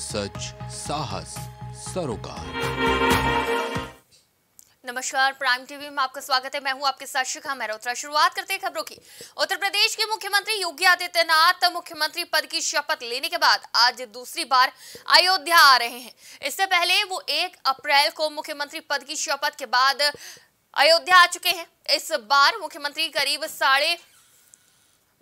सच साहस सरोकार। नमस्कार, प्राइम टीवी में आपका स्वागत है। मैं हूं आपके साथ शिखा मेहरोत्रा। शुरुआत करते हैं खबरों की। उत्तर प्रदेश के मुख्यमंत्री योगी आदित्यनाथ मुख्यमंत्री पद की शपथ लेने के बाद आज दूसरी बार अयोध्या आ रहे हैं। इससे पहले वो 1 अप्रैल को मुख्यमंत्री पद की शपथ के बाद अयोध्या आ चुके हैं। इस बार मुख्यमंत्री करीब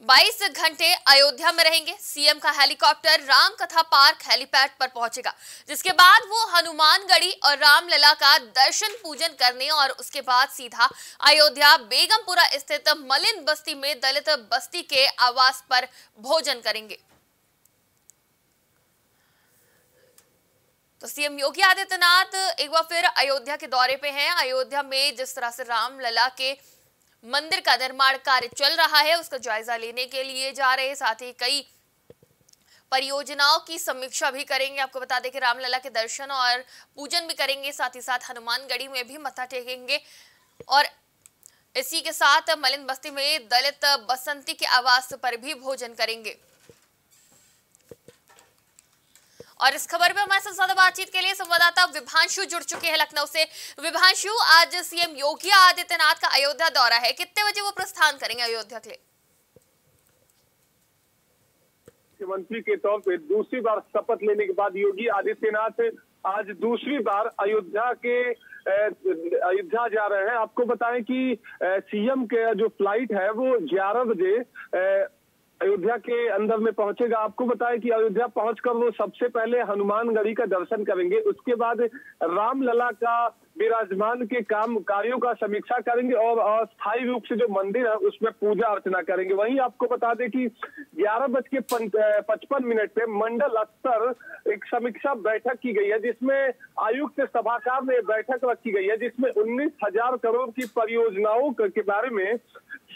22 घंटे अयोध्या में रहेंगे। सीएम का हेलीकॉप्टर रामकथा पार्क हेलीपैड पर पहुंचेगा, जिसके बाद वो हनुमानगढ़ी और रामलला का दर्शन पूजन करने और उसके बाद सीधा अयोध्या बेगमपुरा स्थित मलिन बस्ती में दलित बस्ती के आवास पर भोजन करेंगे। तो सीएम योगी आदित्यनाथ एक बार फिर अयोध्या के दौरे पे हैं। अयोध्या में जिस तरह से रामलला के मंदिर का निर्माण कार्य चल रहा है, उसका जायजा लेने के लिए जा रहे हैं। साथ ही कई परियोजनाओं की समीक्षा भी करेंगे। आपको बता दें कि रामलला के दर्शन और पूजन भी करेंगे, साथ ही साथ हनुमानगढ़ी में भी मत्था टेकेंगे और इसी के साथ मलिन बस्ती में दलित बसंती के आवास पर भी भोजन करेंगे। और इस खबर पे हमारे साथ ज्यादा बातचीत के लिए संवाददाता विभांशु जुड़ चुके हैं लखनऊ से। विभांशु, आज सीएम योगी आदित्यनाथ का अयोध्या दौरा है, कितने बजे वो प्रस्थान करेंगे अयोध्या के लिए? मुख्यमंत्री के तौर पे दूसरी बार शपथ लेने के बाद योगी आदित्यनाथ आज दूसरी बार अयोध्या जा रहे हैं। आपको बताएं कि सीएम के जो फ्लाइट है वो 11 बजे अयोध्या के अंदर में पहुंचेगा। आपको बताएं कि अयोध्या पहुंचकर वो सबसे पहले हनुमानगढ़ी का दर्शन करेंगे, उसके बाद रामलला का विराजमान के काम कार्यों का समीक्षा करेंगे और अस्थायी रूप से जो मंदिर है उसमें पूजा अर्चना करेंगे। वहीं आपको बता दें कि 11:55 पे मंडल स्तर एक समीक्षा बैठक की गई है, जिसमें आयुक्त सभागार में बैठक रखी गई है, जिसमें 19,000 करोड़ की परियोजनाओं के बारे में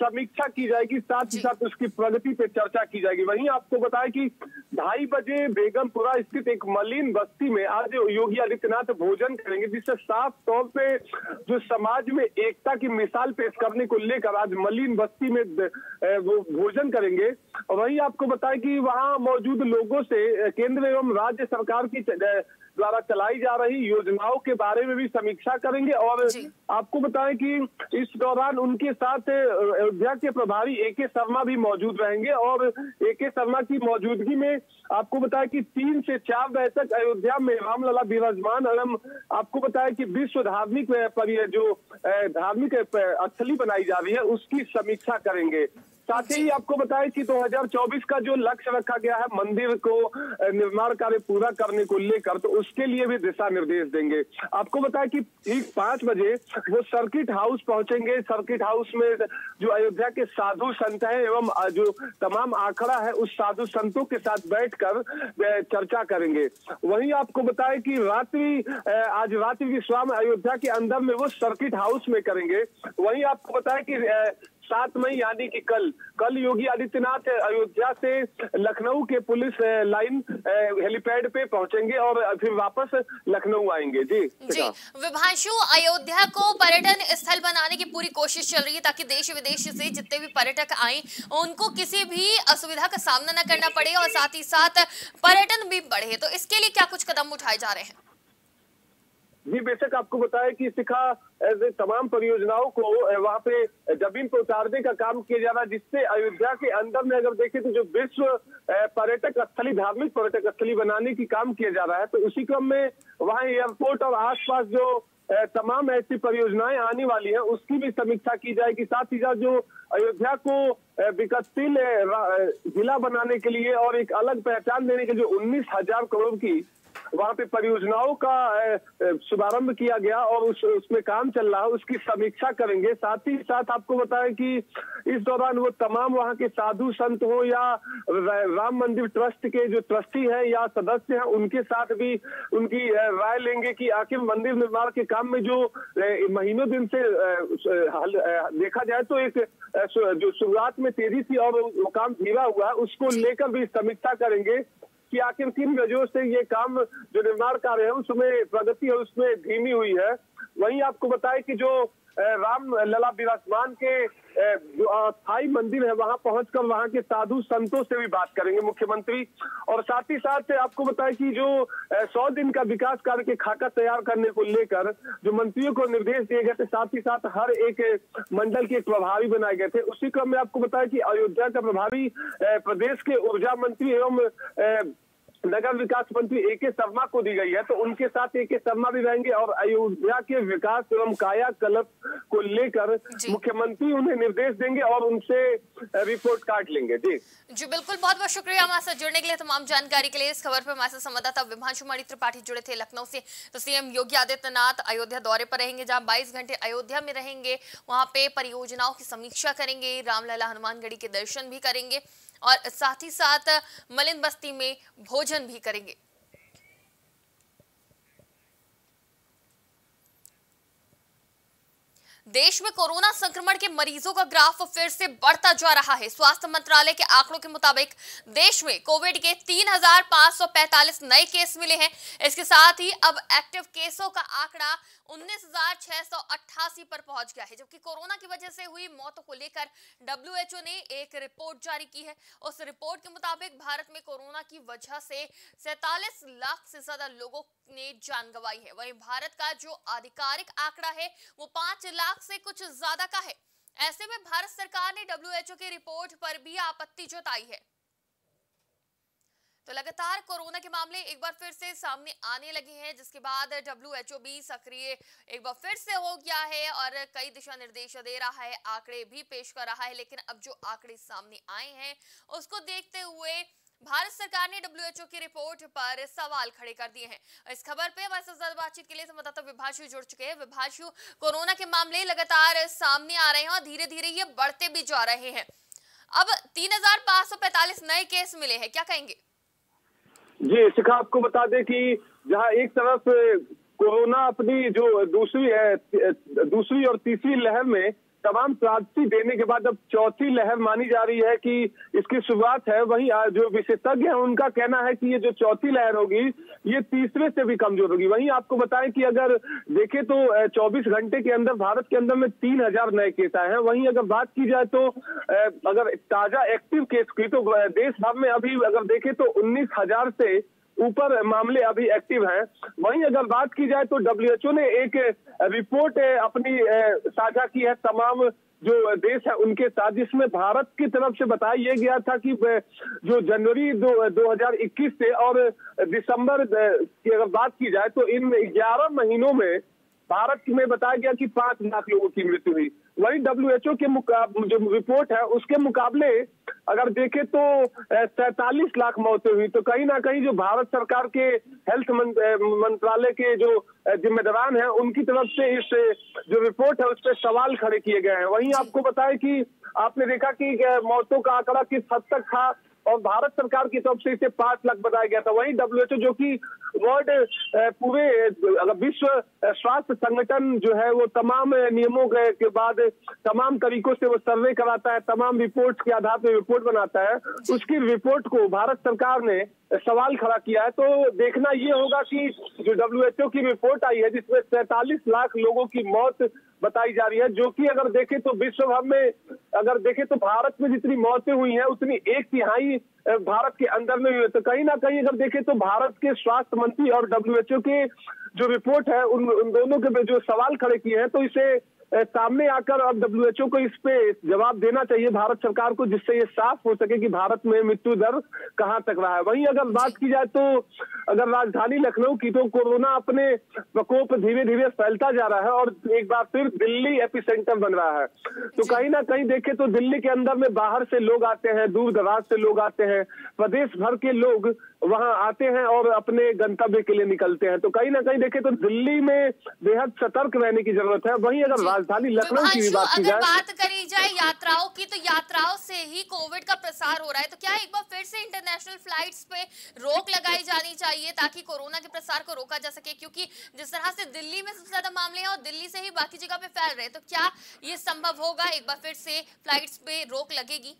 समीक्षा की जाएगी, साथ ही साथ उसकी प्रगति पे चर्चा की जाएगी। वहीं आपको बताया कि 2:30 बजे बेगमपुरा स्थित एक मलिन बस्ती में आज योगी आदित्यनाथ भोजन करेंगे, जिससे साफ तौर पे जो समाज में एकता की मिसाल पेश करने को लेकर आज मलिन बस्ती में वो भोजन करेंगे। और वहीं आपको बताया कि वहां मौजूद लोगों से केंद्र एवं राज्य सरकार की द्वारा चलाई जा रही योजनाओं के बारे में भी समीक्षा करेंगे। और आपको बताएं कि इस दौरान उनके साथ अयोध्या के प्रभारी ए क े शर्मा भी मौजूद रहेंगे और ए क े शर्मा की मौजूदगी में आपको बताया कि 3 से 4 बजे तक अयोध्या में रामलला विराजमान। और आपको बताया कि विश्व धार्मिक जो धार्मिक स्थली बनाई जा रही है उसकी समीक्षा करेंगे। साथ ही आपको बताया कि 2024 का जो लक्ष्य रखा गया है मंदिर को निर्माण कार्य पूरा करने को लेकर, तो उसके लिए भी दिशा निर्देश देंगे। आपको बताया कि ठीक 5 बजे वो सर्किट हाउस पहुंचेंगे। सर्किट हाउस में जो अयोध्या के साधु संत हैं एवं जो तमाम आंकड़ा है उस साधु संतों के साथ बैठकर चर्चा करेंगे। वहीं आपको बताया कि आज रात्रि विश्राम में अयोध्या के अंदर में वो सर्किट हाउस में करेंगे। वहीं आपको बताया कि 7 मई यानी कि कल योगी आदित्यनाथ अयोध्या से लखनऊ के पुलिस लाइन हेलीपैड पे पहुंचेंगे और फिर वापस लखनऊ आएंगे। जी विभांशु, अयोध्या को पर्यटन स्थल बनाने की पूरी कोशिश चल रही है ताकि देश विदेश से जितने भी पर्यटक आए उनको किसी भी असुविधा का सामना न करना पड़े और साथ ही साथ पर्यटन भी बढ़े, तो इसके लिए क्या कुछ कदम उठाए जा रहे हैं? जी बेशक, आपको बताया कि शिखा तमाम परियोजनाओं को वहां पे जमीन पर उतारने का काम किया जा रहा है, जिससे अयोध्या के अंदर में अगर देखें तो जो विश्व पर्यटक स्थली धार्मिक पर्यटक स्थली बनाने की काम किया जा रहा है, तो उसी क्रम में वहां एयरपोर्ट और आसपास जो तमाम ऐसी परियोजनाएं आने वाली है उसकी भी समीक्षा की जाएगी। साथ ही साथ जो अयोध्या को विकासशील जिला बनाने के लिए और एक अलग पहचान देने के जो 19,000 करोड़ की वहाँ पे परियोजनाओं का शुभारंभ किया गया और उसमें काम चल रहा है उसकी समीक्षा करेंगे। साथ ही साथ आपको बताएं कि इस दौरान वो तमाम वहाँ के साधु संत हो या राम मंदिर ट्रस्ट के जो ट्रस्टी हैं या सदस्य हैं उनके साथ भी उनकी राय लेंगे कि आखिर मंदिर निर्माण के काम में जो महीनों दिन से देखा जाए तो एक जो शुरुआत में तेजी थी और वो काम धीरा हुआ उसको लेकर भी समीक्षा करेंगे कि आखिर किन वजहों से ये काम जो निर्माण कार्य है उसमें प्रगति और उसमें धीमी हुई है। वहीं आपको बताएं कि जो रामलला विराजमान के जो अस्थायी मंदिर है वहां पहुंचकर वहां के साधु संतों से भी बात करेंगे मुख्यमंत्री। और साथ ही साथ आपको बताएं कि जो 100 दिन का विकास कार्य के खाका तैयार करने को लेकर जो मंत्रियों को निर्देश दिए गए थे, साथ ही साथ हर एक मंडल के एक प्रभारी बनाए गए थे। उसी क्रम में आपको बताया कि अयोध्या का प्रभारी प्रदेश के ऊर्जा मंत्री एवं नगर विकास मंत्री ए क े शर्मा को दी गई है, तो उनके साथ ए क े शर्मा भी रहेंगे और अयोध्या के विकास एवं कायाकल्प को लेकर मुख्यमंत्री उन्हें निर्देश देंगे और उनसे रिपोर्ट कार्ड लेंगे। जी बिल्कुल, बहुत बहुत शुक्रिया हमारे साथ जुड़ने के लिए। तमाम जानकारी के लिए इस खबर पर हमारे साथ संवाददाता विभांशु कुमारी त्रिपाठी जुड़े थे लखनऊ से। तो सीएम योगी आदित्यनाथ अयोध्या दौरे पर रहेंगे, जहाँ 22 घंटे अयोध्या में रहेंगे, वहाँ पे परियोजनाओं की समीक्षा करेंगे, रामलला हनुमानगढ़ी के दर्शन भी करेंगे और साथ ही साथ मलिन बस्ती में भोजन भी करेंगे। देश में कोरोना संक्रमण के मरीजों का ग्राफ फिर से बढ़ता जा रहा है। स्वास्थ्य मंत्रालय के आंकड़ों के मुताबिक देश में कोविड के 3,545 नए केस मिले हैं। इसके साथ ही अब एक्टिव केसों का आंकड़ा 19,688 पर पहुंच गया है, जबकि कोरोना की वजह से हुई मौतों को लेकर WHO ने एक रिपोर्ट जारी की है। उस रिपोर्ट के मुताबिक भारत में कोरोना की वजह से 47 लाख से ज्यादा लोगों ने जान गंवाई है। वहीं भारत का जो आधिकारिक आंकड़ा है वो 5 लाख से कुछ ज्यादा का है। ऐसे में भारत सरकार ने WHO की रिपोर्ट पर भी आपत्ति जताई है। तो लगातार कोरोना के मामले एक बार फिर से सामने आने लगे हैं, जिसके बाद WHO भी सक्रिय एक बार फिर से हो गया है और कई दिशा निर्देश दे रहा है, आंकड़े भी पेश कर रहा है। लेकिन अब जो आंकड़े सामने आए हैं उसको देखते हुए भारत सरकार ने WHO की रिपोर्ट पर सवाल खड़े कर दिए हैं। इस खबर पे हमारे साथ ज्यादा बातचीत के लिए संवाददाता विभांशु जुड़ चुके हैं। विभांशु, कोरोना के मामले लगातार सामने आ रहे हैं और धीरे धीरे ये बढ़ते भी जा रहे हैं। अब 3,545 नए केस मिले हैं, क्या कहेंगे? जी शिखा, आपको बता दें कि जहां एक तरफ कोरोना अपनी जो दूसरी और तीसरी लहर में तमाम प्राप्ति देने के बाद अब चौथी लहर मानी जा रही है कि इसकी शुरुआत है, वहीं जो विशेषज्ञ हैं उनका कहना है कि ये जो चौथी लहर होगी ये तीसरे से भी कमजोर होगी। वहीं आपको बताएं कि अगर देखें तो 24 घंटे के अंदर भारत के अंदर में 3,000 नए केस आए हैं। वहीं अगर बात की जाए तो अगर ताजा एक्टिव केस की तो देश भर में अभी अगर देखें तो 19,000 से ऊपर मामले अभी एक्टिव हैं। वहीं अगर बात की जाए तो WHO ने एक रिपोर्ट अपनी साझा की है तमाम जो देश है उनके साथ, जिसमें भारत की तरफ से बताया यह गया था कि जो जनवरी 2021 से और दिसंबर की अगर बात की जाए तो इन 11 महीनों में भारत में बताया गया कि 5 लाख लोगों की मृत्यु हुई। वहीं WHO के जो रिपोर्ट है उसके मुकाबले अगर देखें तो 47 लाख मौतें हुई। तो कहीं ना कहीं जो भारत सरकार के हेल्थ मंत्रालय के जो जिम्मेदारान हैं उनकी तरफ से इस जो रिपोर्ट है उस पर सवाल खड़े किए गए हैं। वहीं आपको बताया कि आपने देखा कि मौतों का आंकड़ा किस हद तक था और भारत सरकार की तरफ से इसे 5 लाख बताया गया था। वहीं WHO जो कि वर्ल्ड पूरे अगर विश्व स्वास्थ्य संगठन जो है वो तमाम नियमों के बाद तमाम तरीकों से वो सर्वे कराता है, तमाम रिपोर्ट्स के आधार पर रिपोर्ट बनाता है, उसकी रिपोर्ट को भारत सरकार ने सवाल खड़ा किया है। तो देखना ये होगा कि जो WHO की रिपोर्ट आई है जिसमें 47 लाख लोगों की मौत बताई जा रही है, जो कि अगर देखें तो विश्व भर में अगर देखें तो भारत में जितनी मौतें हुई हैं उतनी 1/3 भारत के अंदर में हुई है। तो कहीं ना कहीं अगर देखें तो भारत के स्वास्थ्य मंत्री और WHO के जो रिपोर्ट है उन दोनों के जो सवाल खड़े किए हैं तो इसे सामने आकर अब WHO को इस पे जवाब देना चाहिए भारत सरकार को, जिससे ये साफ हो सके कि भारत में मृत्यु दर कहाँ तक रहा है। वहीं अगर बात की जाए तो अगर राजधानी लखनऊ की तो कोरोना अपने प्रकोप धीरे धीरे फैलता जा रहा है और एक बार फिर दिल्ली एपिसेंटर बन रहा है। तो कहीं ना कहीं देखें तो दिल्ली के अंदर में बाहर से लोग आते हैं, दूर दराज से लोग आते हैं, प्रदेश भर के लोग वहां आते हैं और अपने गंतव्य के लिए निकलते हैं। तो कहीं ना कहीं देखें तो दिल्ली में बेहद सतर्क रहने की जरूरत है। वहीं अगर राजधानी लखनऊ की भी बात करी जाए यात्राओं की तो यात्राओं से ही कोविड का प्रसार हो रहा है। तो क्या एक बार फिर से इंटरनेशनल फ्लाइट्स पे रोक लगाई जानी चाहिए ताकि कोरोना के प्रसार को रोका जा सके, क्योंकि जिस तरह से दिल्ली में सबसे ज्यादा मामले हैं और दिल्ली से ही बाकी जगह पे फैल रहे, तो क्या ये संभव होगा? एक बार फिर से फ्लाइट्स पे रोक लगेगी?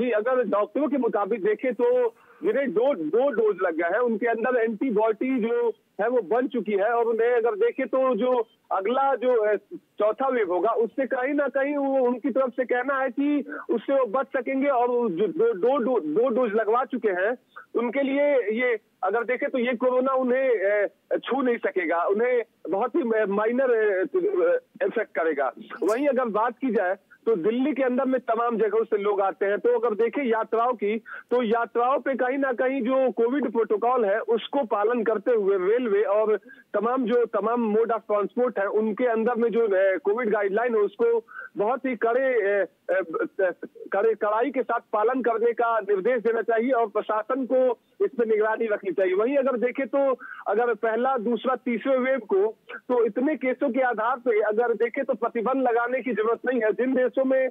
जी, अगर डॉक्टरों के मुताबिक देखें तो जिन्हें दो डोज लग गया है उनके अंदर एंटीबॉडी जो है वो बन चुकी है और उन्हें अगर देखें तो जो अगला जो चौथा वेव होगा उससे कहीं ना कहीं वो उनकी तरफ से कहना है कि उससे वो बच सकेंगे। और जो दो डोज लगवा चुके हैं उनके लिए ये अगर देखें तो ये कोरोना उन्हें छू नहीं सकेगा, उन्हें बहुत ही माइनर इफेक्ट करेगा। वहीं अगर बात की जाए तो दिल्ली के अंदर में तमाम जगहों से लोग आते हैं, तो अगर देखें यात्राओं की तो यात्राओं पे कहीं ना कहीं जो कोविड प्रोटोकॉल है उसको पालन करते हुए रेलवे और तमाम मोड ऑफ ट्रांसपोर्ट है उनके अंदर में जो कोविड गाइडलाइन है उसको बहुत ही कड़ाई के साथ पालन करने का निर्देश देना चाहिए और प्रशासन को इस पर निगरानी रखनी चाहिए। वहीं अगर देखें तो अगर पहला दूसरा तीसरे वेव को तो इतने केसों के आधार पर अगर देखें तो प्रतिबंध लगाने की जरूरत नहीं है। जिन देशों में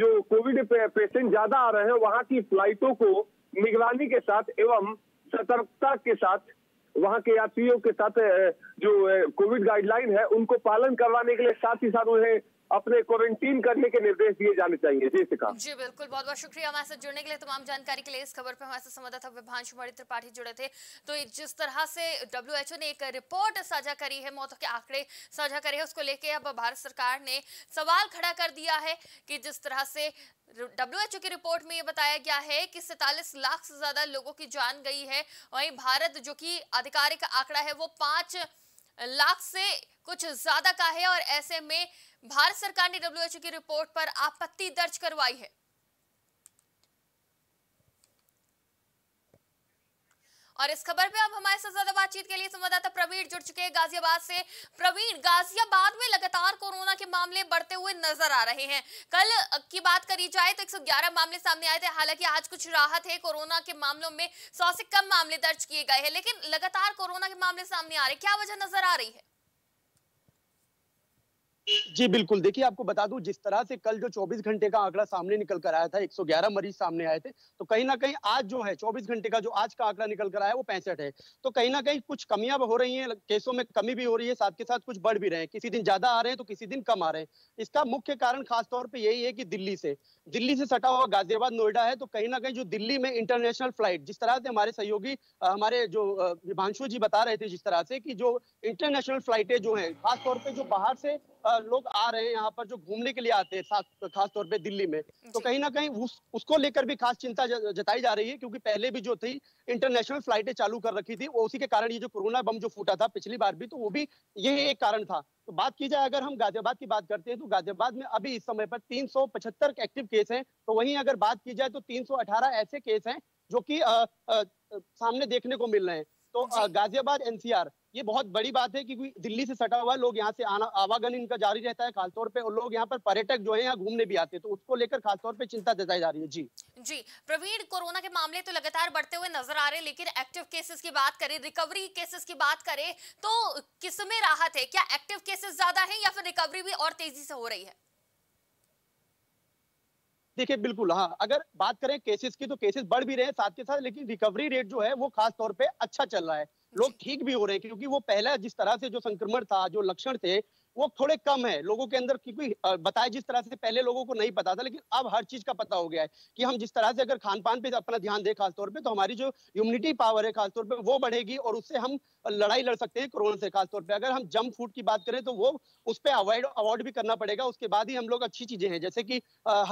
जो कोविड पेशेंट ज्यादा आ रहे हैं वहां की फ्लाइटों को निगरानी के साथ एवं सतर्कता के साथ वहां के यात्रियों के साथ जो कोविड गाइडलाइन है उनको पालन करवाने के लिए साथ ही साथ उन्हें अपने क्वारंटीन करने के निर्देश दिए जाने चाहिए। जी शिखा जी, बिल्कुल, बहुत बहुत शुक्रिया हमारे साथ जुड़ने के लिए। तमाम जानकारी के लिए इस खबर पर हमारे साथ संवाददाता विभांशु कुमारी त्रिपाठी जुड़े थे। तो जिस तरह से WHO ने एक रिपोर्ट साझा करी है, मौतों के आंकड़े साझा करे है, उसको लेके अब भारत सरकार ने सवाल खड़ा कर दिया है कि जिस तरह से WHO की रिपोर्ट में ये बताया गया है कि 47 लाख से ज्यादा लोगों की जान गई है, वहीं भारत जो कि आधिकारिक आंकड़ा है वो 5 लाख से कुछ ज्यादा का है, और ऐसे में भारत सरकार ने WHO की रिपोर्ट पर आपत्ति दर्ज करवाई है। और इस खबर पे अब हमारे साथ ज्यादा बातचीत के लिए संवाददाता प्रवीण जुड़ चुके हैं गाजियाबाद से। प्रवीण, गाजियाबाद में लगातार कोरोना के मामले बढ़ते हुए नजर आ रहे हैं। कल की बात करी जाए तो 111 मामले सामने आए थे, हालांकि आज कुछ राहत है, कोरोना के मामलों में 100 से कम मामले दर्ज किए गए हैं, लेकिन लगातार कोरोना के मामले सामने आ रहे हैं, क्या वजह नजर आ रही है? जी बिल्कुल, देखिए आपको बता दूं जिस तरह से कल जो 24 घंटे का आंकड़ा सामने निकल कर आया था 111 मरीज सामने आए थे, तो कहीं ना कहीं आज जो है 24 घंटे का जो आज का आंकड़ा निकल कर आया वो 65 है। तो कहीं ना कहीं कुछ कमियां हो रही हैं, केसों में कमी भी हो रही है, साथ के साथ कुछ बढ़ भी रहे हैं, किसी दिन ज्यादा आ रहे हैं तो किसी दिन कम आ रहे हैं। इसका मुख्य कारण खासतौर पर यही है कि दिल्ली से सटा हुआ गाजियाबाद नोएडा है, तो कहीं ना कहीं जो दिल्ली में इंटरनेशनल फ्लाइट, जिस तरह से हमारे सहयोगी हमारे जो विभांशु जी बता रहे थे, जिस तरह से कि जो इंटरनेशनल फ्लाइटें जो है खासतौर पर जो बाहर से लोग आ रहे हैं यहाँ पर जो घूमने के लिए आते हैं खास तौर पे दिल्ली में, तो कहीं ना कहीं उसको लेकर भी खास चिंता जताई जा रही है, क्योंकि पहले भी जो थी इंटरनेशनल फ्लाइटें चालू कर रखी थी, उसी के कारण ये जो कोरोना बम जो फूटा था पिछली बार भी, तो वो भी यही एक कारण था। तो बात की जाए अगर हम गाजियाबाद की बात करते हैं तो गाजियाबाद में अभी इस समय पर 375 एक्टिव केस हैं, तो वहीं अगर बात की जाए तो 318 ऐसे केस हैं जो कि सामने देखने को मिल रहे हैं। तो गाजियाबाद NCR ये बहुत बड़ी बात है क्योंकि दिल्ली से सटा हुआ लोग यहाँ से आवागमन इनका जारी रहता है खासतौर पे, और लोग यहाँ पर पर्यटक जो है यहाँ घूमने भी आते हैं, तो उसको लेकर खासतौर पे चिंता जताई जा रही है। जी प्रवीण, कोरोना के मामले तो लगातार बढ़ते हुए नजर आ रहे हैं, लेकिन एक्टिव केसेस की बात करें, रिकवरी केसेस की बात करें तो किसमें राहत है? क्या एक्टिव केसेस ज्यादा है या फिर रिकवरी भी और तेजी से हो रही है? देखिए बिल्कुल हाँ, अगर बात करें केसेस की तो केसेस बढ़ भी रहे हैं साथ के साथ, लेकिन रिकवरी रेट जो है वो खासतौर पे अच्छा चल रहा है, लोग ठीक भी हो रहे हैं, क्योंकि वो पहला जिस तरह से जो संक्रमण था जो लक्षण थे वो थोड़े कम है लोगों के अंदर, क्योंकि बताया जिस तरह से पहले लोगों को नहीं पता था, लेकिन अब हर चीज का पता हो गया है कि हम जिस तरह से अगर खान पान पे अपना ध्यान दें खासतौर पे तो हमारी जो इम्यूनिटी पावर है खासतौर पे वो बढ़ेगी और उससे हम लड़ाई लड़ सकते हैं कोरोना से खासतौर पे। अगर हम जंक फूड की बात करें तो वो उस पर अवॉइड भी करना पड़ेगा, उसके बाद ही हम लोग अच्छी चीजें हैं जैसे कि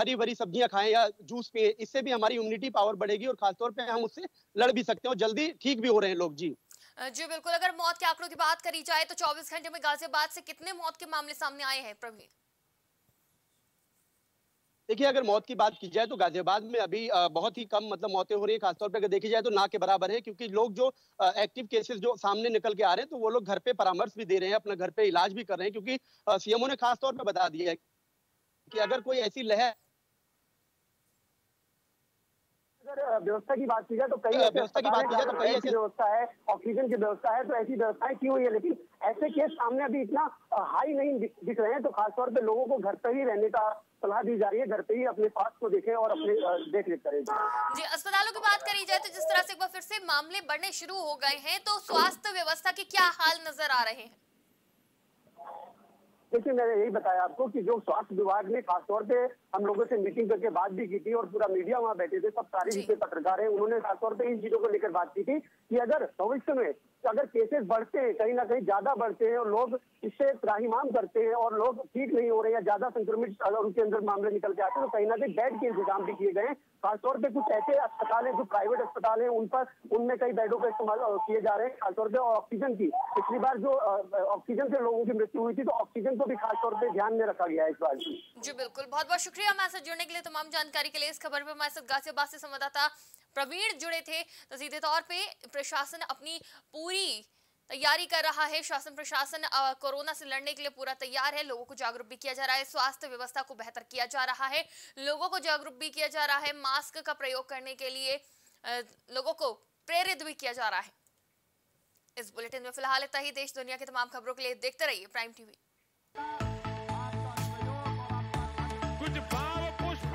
हरी भरी सब्जियां खाएं या जूस पिए, इससे भी हमारी इम्यूनिटी पावर बढ़ेगी और खासतौर पर हम उससे लड़ भी सकते हैं और जल्दी ठीक भी हो रहे हैं लोग। जी जी बिल्कुल, अगर मौत के आंकड़ों की बात करी जाए तो 24 घंटे में गाजियाबाद से कितने मौत के मामले सामने आए हैं प्रवीण? देखिए अगर मौत की बात की जाए तो गाजियाबाद में अभी बहुत ही कम मतलब मौतें हो रही है खासतौर पे, अगर देखी जाए तो ना के बराबर है, क्योंकि लोग जो एक्टिव केसेस जो सामने निकल के आ रहे हैं तो वो लोग घर पे परामर्श भी दे रहे हैं, अपना घर पे इलाज भी कर रहे हैं, क्योंकि सीएमओ ने खासतौर पर बता दिया है कि अगर कोई ऐसी लहर व्यवस्था की बात की जाए तो कई व्यवस्था है, ऑक्सीजन की व्यवस्था है, तो ऐसी व्यवस्थाएं की हुई है, लेकिन ऐसे केस सामने अभी इतना हाई नहीं दिख रहे हैं, तो खासतौर पे लोगों को घर पर ही रहने का सलाह दी जा रही है, घर पे ही अपने स्वास्थ्य को देखें और अपने देख रेख करें। जी अस्पतालों की बात करी जाए तो जिस तरह से एक बार फिर से मामले बढ़ने शुरू हो गए हैं तो स्वास्थ्य व्यवस्था के क्या हाल नजर आ रहे हैं? देखिए मैंने यही बताया आपको कि जो स्वास्थ्य विभाग ने खासतौर पर हम लोगों से मीटिंग करके बात भी की थी और पूरा मीडिया वहाँ बैठे थे, सब सारे जितने पत्रकार हैं उन्होंने खासतौर पर इन चीजों को लेकर बात की थी कि अगर भविष्य में अगर केसेस बढ़ते हैं, कहीं ना कहीं ज्यादा बढ़ते हैं और लोग इससे त्राहिमाम करते हैं और लोग ठीक नहीं हो रहे या ज्यादा संक्रमित अगर उनके अंदर मामले निकल के आते हैं तो कहीं ना कहीं बेड के इंतजाम भी किए गए हैं। खासतौर पे कुछ ऐसे अस्पताल हैं जो प्राइवेट अस्पताल हैं उन पर उनमें कई बेडों का इस्तेमाल किए जा रहे हैं खासतौर पर ऑक्सीजन की। पिछली बार जो ऑक्सीजन से लोगों की मृत्यु हुई थी तो ऑक्सीजन को भी खासतौर पर ध्यान में रखा गया है इस बार। जी बिल्कुल, बहुत बहुत शुक्रिया हमारे साथ जुड़ने के लिए, तमाम जानकारी के लिए। इस खबर पर हमारे साथ गाजियाबाद से संवाददाता प्रवीण जुड़े थे। तो सीधे तौर पे प्रशासन अपनी पूरी तैयारी कर रहा है, शासन प्रशासन कोरोना से लड़ने के लिए पूरा तैयार है। लोगों को जागरूक भी किया जा रहा है, स्वास्थ्य व्यवस्था को बेहतर किया जा रहा है, लोगों को जागरूक भी किया जा रहा है, मास्क का प्रयोग करने के लिए लोगों को प्रेरित भी किया जा रहा है। इस बुलेटिन में फिलहाल इतना ही। देश दुनिया की तमाम खबरों के लिए देखते रहिए प्राइम टीवी। कुछ भाव पुष्प